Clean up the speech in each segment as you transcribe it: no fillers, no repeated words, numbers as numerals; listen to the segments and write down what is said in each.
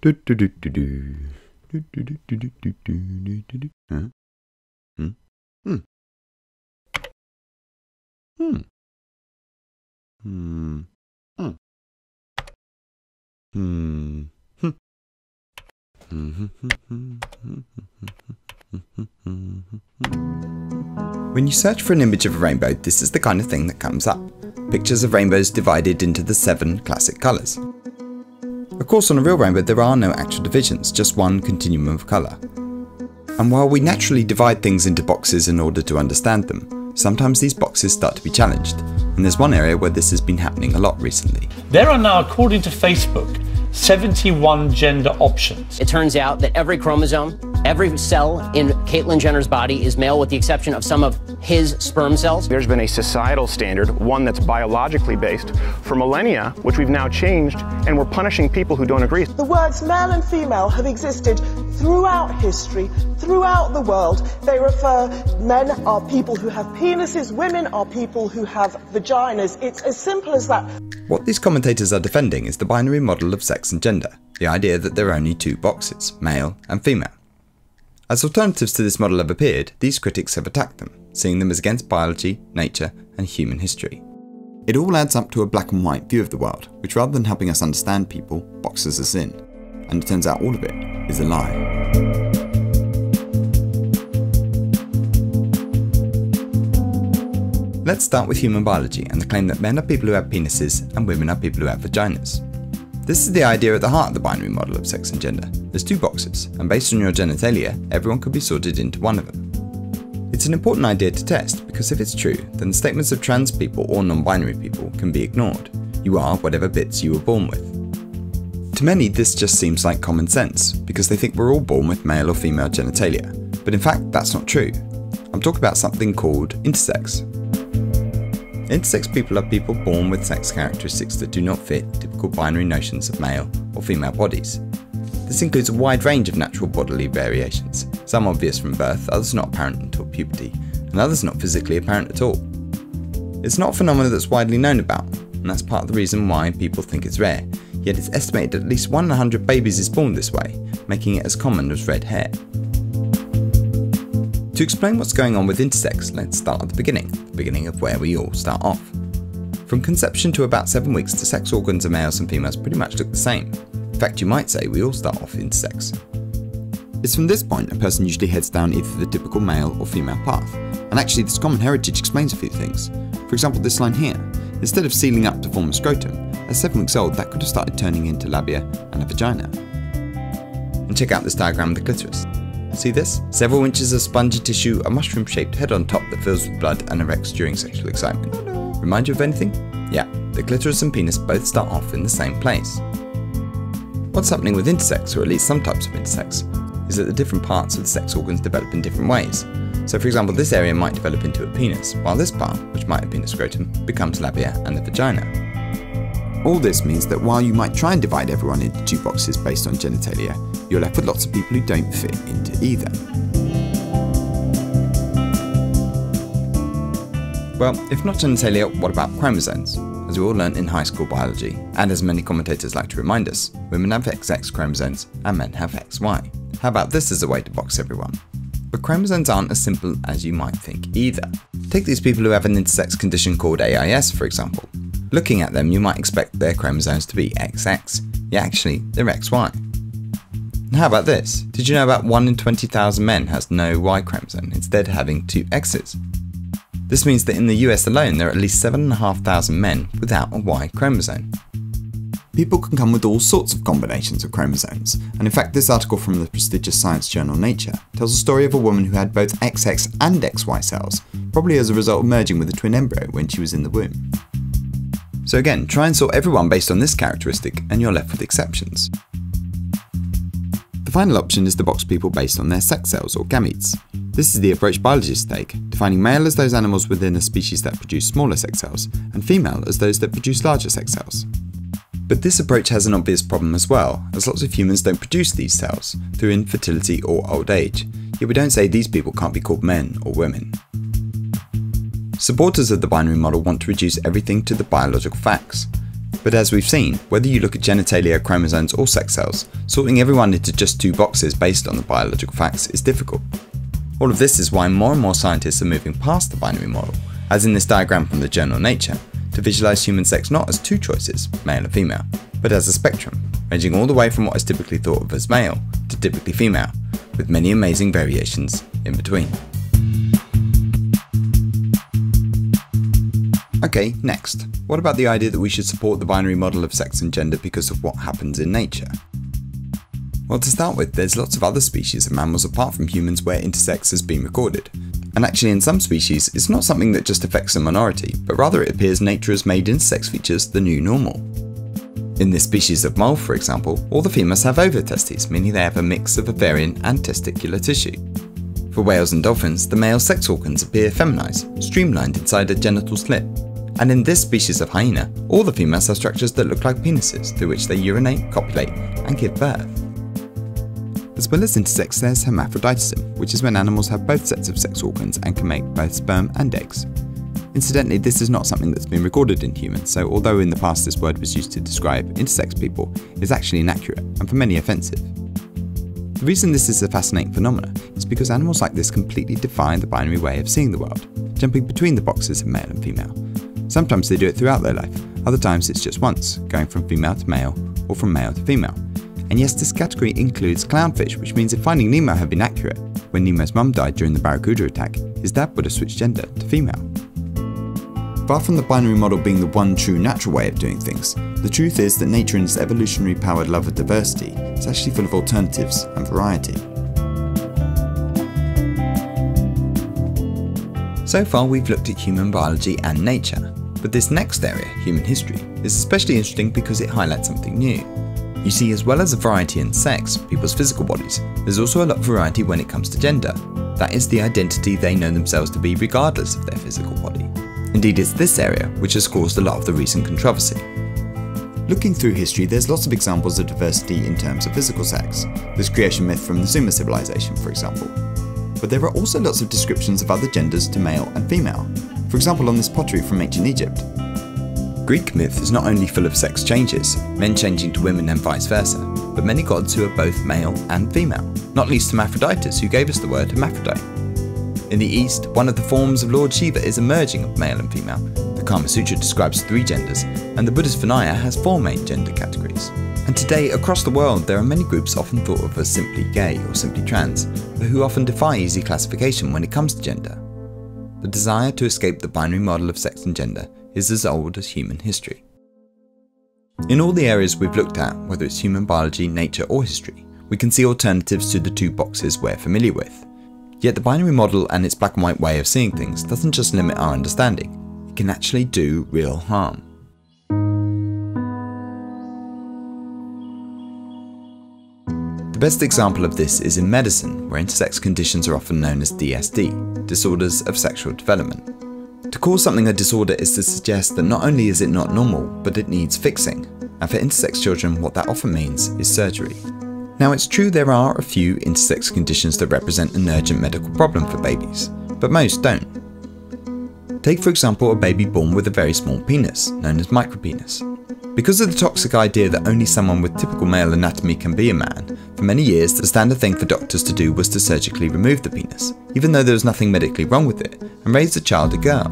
Huh? Hmm. Hmm. Hmm. Hmm. Hmm. Hmm. Hmm. When you search for an image of a rainbow, this is the kind of thing that comes up. Pictures of rainbows divided into the 7 classic colours. Of course, on a real rainbow there are no actual divisions, just one continuum of colour. And while we naturally divide things into boxes in order to understand them, sometimes these boxes start to be challenged, and there's one area where this has been happening a lot recently. There are now, according to Facebook, 71 gender options. It turns out that every chromosome, every cell in Caitlyn Jenner's body is male, with the exception of some of his sperm cells. There's been a societal standard, one that's biologically based, for millennia, which we've now changed, and we're punishing people who don't agree. The words male and female have existed throughout history, throughout the world. They refer, men are people who have penises, women are people who have vaginas. It's as simple as that. What these commentators are defending is the binary model of sex and gender, the idea that there are only 2 boxes, male and female. As alternatives to this model have appeared, these critics have attacked them, seeing them as against biology, nature, and human history. It all adds up to a black and white view of the world, which rather than helping us understand people, boxes us in. And it turns out all of it is a lie. Let's start with human biology and the claim that men are people who have penises and women are people who have vaginas. This is the idea at the heart of the binary model of sex and gender. There's 2 boxes, and based on your genitalia, everyone could be sorted into one of them. It's an important idea to test, because if it's true, then the statements of trans people or non-binary people can be ignored. You are whatever bits you were born with. To many, this just seems like common sense, because they think we're all born with male or female genitalia, but in fact, that's not true. I'm talking about something called intersex. Intersex people are people born with sex characteristics that do not fit typical binary notions of male or female bodies. This includes a wide range of natural bodily variations, some obvious from birth, others not apparent until puberty, and others not physically apparent at all. It's not a phenomenon that's widely known about, and that's part of the reason why people think it's rare, yet it's estimated at least 1 in 100 babies is born this way, making it as common as red hair. To explain what's going on with intersex, let's start at the beginning of where we all start off. From conception to about 7 weeks, the sex organs of males and females pretty much look the same. In fact, you might say we all start off intersex. It's from this point a person usually heads down either the typical male or female path, and actually this common heritage explains a few things. For example, this line here, instead of sealing up to form a scrotum, at 7 weeks old that could have started turning into labia and a vagina. And check out this diagram of the clitoris. See this? Several inches of spongy tissue, a mushroom-shaped head on top that fills with blood and erects during sexual excitement. Remind you of anything? Yeah, the clitoris and penis both start off in the same place. What's happening with intersex, or at least some types of intersex, is that the different parts of the sex organs develop in different ways. So for example, this area might develop into a penis, while this part, which might have been a scrotum, becomes labia and the vagina. All this means that while you might try and divide everyone into 2 boxes based on genitalia, you're left with lots of people who don't fit into either. Well, if not genitalia, what about chromosomes? As we all learnt in high school biology, and as many commentators like to remind us, women have XX chromosomes and men have XY. How about this as a way to box everyone? But chromosomes aren't as simple as you might think either. Take these people who have an intersex condition called AIS, for example. Looking at them, you might expect their chromosomes to be XX, yet actually they're XY. And how about this? Did you know about 1 in 20,000 men has no Y chromosome, instead having 2 X's? This means that in the US alone there are at least 7,500 men without a Y chromosome. People can come with all sorts of combinations of chromosomes, and in fact this article from the prestigious science journal Nature tells the story of a woman who had both XX and XY cells, probably as a result of merging with a twin embryo when she was in the womb. So again, try and sort everyone based on this characteristic and you're left with exceptions. The final option is to box people based on their sex cells or gametes. This is the approach biologists take, defining male as those animals within a species that produce smaller sex cells, and female as those that produce larger sex cells. But this approach has an obvious problem as well, as lots of humans don't produce these cells, through infertility or old age, yet we don't say these people can't be called men or women. Supporters of the binary model want to reduce everything to the biological facts. But as we've seen, whether you look at genitalia, chromosomes or sex cells, sorting everyone into just two boxes based on the biological facts is difficult. All of this is why more and more scientists are moving past the binary model, as in this diagram from the journal Nature, to visualize human sex not as two choices, male and female, but as a spectrum, ranging all the way from what is typically thought of as male to typically female, with many amazing variations in between. Okay, next, what about the idea that we should support the binary model of sex and gender because of what happens in nature? Well, to start with, there's lots of other species of mammals apart from humans where intersex has been recorded. And actually in some species, it's not something that just affects a minority, but rather it appears nature has made intersex features the new normal. In this species of mole, for example, all the femurs have ovotestes, meaning they have a mix of ovarian and testicular tissue. For whales and dolphins, the male sex organs appear feminized, streamlined inside a genital slit. And in this species of hyena, all the females have structures that look like penises through which they urinate, copulate, and give birth. As well as intersex, there's hermaphroditism, which is when animals have both sets of sex organs and can make both sperm and eggs. Incidentally, this is not something that's been recorded in humans, so although in the past this word was used to describe intersex people, it's actually inaccurate and for many offensive. The reason this is a fascinating phenomenon is because animals like this completely defy the binary way of seeing the world, jumping between the boxes of male and female. Sometimes they do it throughout their life, other times it's just once, going from female to male or from male to female. And yes, this category includes clownfish, which means if Finding Nemo had been accurate, when Nemo's mum died during the barracuda attack, his dad would have switched gender to female. Far from the binary model being the one true natural way of doing things, the truth is that nature in its evolutionary powered love of diversity is actually full of alternatives and variety. So far we've looked at human biology and nature, but this next area, human history, is especially interesting because it highlights something new. You see, as well as a variety in sex, people's physical bodies, there's also a lot of variety when it comes to gender. That is the identity they know themselves to be regardless of their physical body. Indeed, it's this area which has caused a lot of the recent controversy. Looking through history, there's lots of examples of diversity in terms of physical sex, this creation myth from the Sumer civilization, for example. But there are also lots of descriptions of other genders to male and female, for example on this pottery from ancient Egypt. Greek myth is not only full of sex changes, men changing to women and vice versa, but many gods who are both male and female, not least Hermaphroditus, who gave us the word Hermaphrodite. In the East, one of the forms of Lord Shiva is a merging of male and female, the Kama Sutra describes 3 genders, and the Buddhist Vinaya has 4 main gender categories. And today, across the world, there are many groups often thought of as simply gay or simply trans, but who often defy easy classification when it comes to gender. The desire to escape the binary model of sex and gender is as old as human history. In all the areas we've looked at, whether it's human biology, nature or history, we can see alternatives to the two boxes we're familiar with. Yet the binary model and its black and white way of seeing things doesn't just limit our understanding, it can actually do real harm. The best example of this is in medicine, where intersex conditions are often known as DSD, disorders of sexual development. To call something a disorder is to suggest that not only is it not normal, but it needs fixing, and for intersex children what that often means is surgery. Now it's true there are a few intersex conditions that represent an urgent medical problem for babies, but most don't. Take for example a baby born with a very small penis, known as micropenis. Because of the toxic idea that only someone with typical male anatomy can be a man, for many years the standard thing for doctors to do was to surgically remove the penis, even though there was nothing medically wrong with it, and raise the child a girl.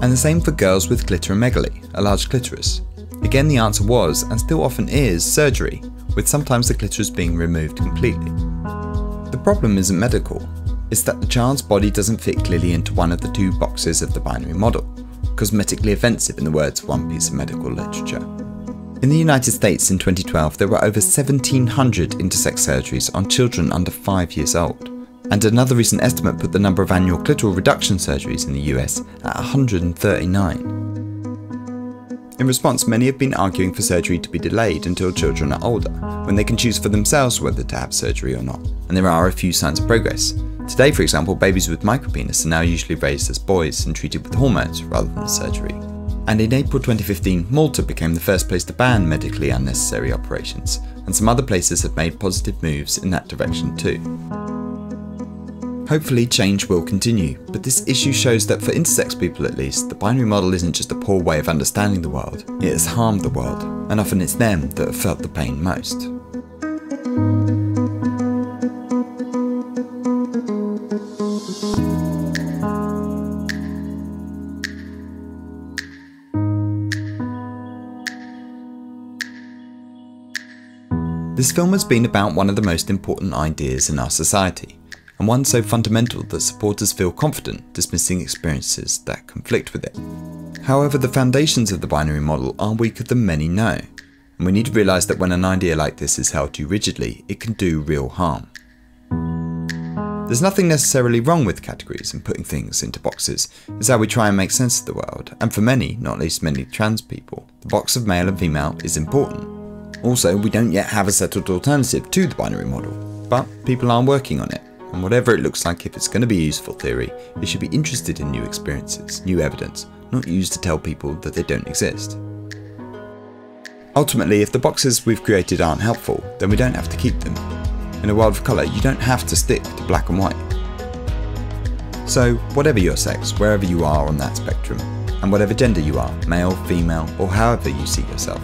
And the same for girls with clitoromegaly, a large clitoris. Again, the answer was, and still often is, surgery, with sometimes the clitoris being removed completely. The problem isn't medical, it's that the child's body doesn't fit clearly into one of the two boxes of the binary model. Cosmetically offensive in the words of one piece of medical literature. In the United States in 2012, there were over 1,700 intersex surgeries on children under 5 years old, and another recent estimate put the number of annual clitoral reduction surgeries in the US at 139. In response, many have been arguing for surgery to be delayed until children are older, when they can choose for themselves whether to have surgery or not, and there are a few signs of progress. Today, for example, babies with micropenis are now usually raised as boys and treated with hormones rather than surgery. And in April 2015, Malta became the first place to ban medically unnecessary operations, and some other places have made positive moves in that direction too. Hopefully change will continue, but this issue shows that for intersex people at least, the binary model isn't just a poor way of understanding the world, it has harmed the world, and often it's them that have felt the pain most. This film has been about one of the most important ideas in our society, and one so fundamental that supporters feel confident dismissing experiences that conflict with it. However, the foundations of the binary model are weaker than many know, and we need to realise that when an idea like this is held too rigidly, it can do real harm. There's nothing necessarily wrong with categories and putting things into boxes, it's how we try and make sense of the world, and for many, not least many trans people, the box of male and female is important. Also, we don't yet have a settled alternative to the binary model, but people are working on it, and whatever it looks like, if it's going to be a useful theory, it should be interested in new experiences, new evidence, not used to tell people that they don't exist. Ultimately, if the boxes we've created aren't helpful, then we don't have to keep them. In a world of colour, you don't have to stick to black and white. So, whatever your sex, wherever you are on that spectrum, and whatever gender you are, male, female, or however you see yourself,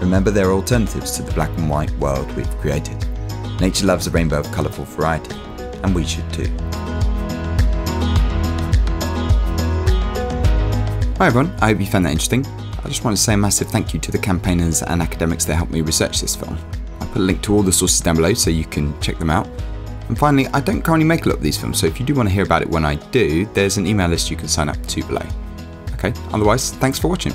remember, there are alternatives to the black and white world we've created. Nature loves a rainbow of colourful variety, and we should too. Hi everyone, I hope you found that interesting. I just want to say a massive thank you to the campaigners and academics that helped me research this film. I put a link to all the sources down below so you can check them out. And finally, I don't currently make a lot of these films, so if you do want to hear about it when I do, there's an email list you can sign up to below. Okay, otherwise, thanks for watching.